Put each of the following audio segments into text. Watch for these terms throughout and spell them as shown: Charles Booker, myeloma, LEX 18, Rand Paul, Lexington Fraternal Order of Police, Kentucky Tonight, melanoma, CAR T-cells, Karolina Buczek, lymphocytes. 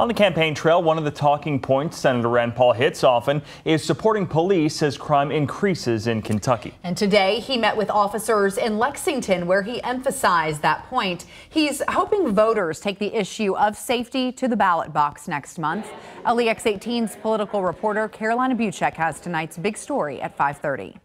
On the campaign trail, one of the talking points Senator Rand Paul hits often is supporting police as crime increases in Kentucky. And today he met with officers in Lexington, where he emphasized that point. He's hoping voters take the issue of safety to the ballot box next month. LEX 18's political reporter Karolina Buczek has tonight's big story at 5:30.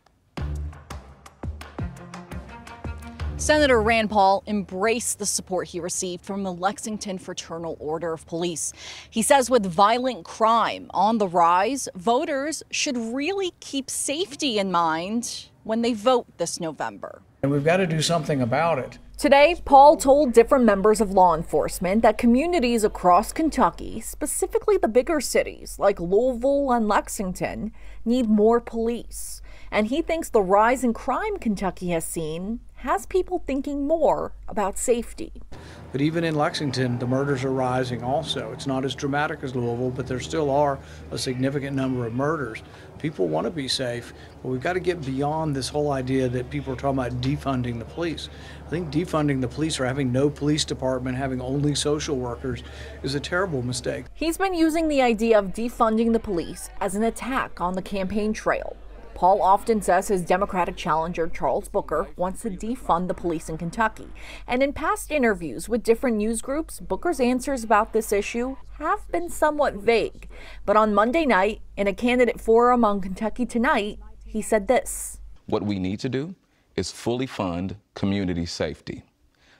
Senator Rand Paul embraced the support he received from the Lexington Fraternal Order of Police. He says with violent crime on the rise, voters should really keep safety in mind when they vote this November. And we've got to do something about it. Today, Paul told different members of law enforcement that communities across Kentucky, specifically the bigger cities like Louisville and Lexington, need more police. And he thinks the rise in crime Kentucky has seen has people thinking more about safety. But even in Lexington, the murders are rising also. It's not as dramatic as Louisville, but there still are a significant number of murders. People want to be safe, but we've got to get beyond this whole idea that people are talking about defunding the police. I think defunding the police or having no police department, having only social workers, is a terrible mistake. He's been using the idea of defunding the police as an attack on the campaign trail. Paul often says his Democratic challenger, Charles Booker, wants to defund the police in Kentucky. And in past interviews with different news groups, Booker's answers about this issue have been somewhat vague. But on Monday night, in a candidate forum on Kentucky Tonight, he said this. What we need to do is fully fund community safety.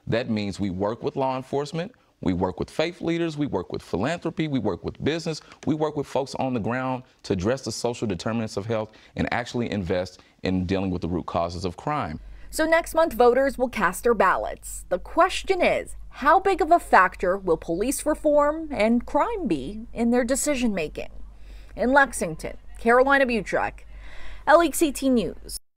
That means we work with law enforcement, we work with faith leaders, we work with philanthropy, we work with business, we work with folks on the ground to address the social determinants of health and actually invest in dealing with the root causes of crime. So next month, voters will cast their ballots. The question is, how big of a factor will police reform and crime be in their decision making? In Lexington, Karolina Buczek, LEX 18 News.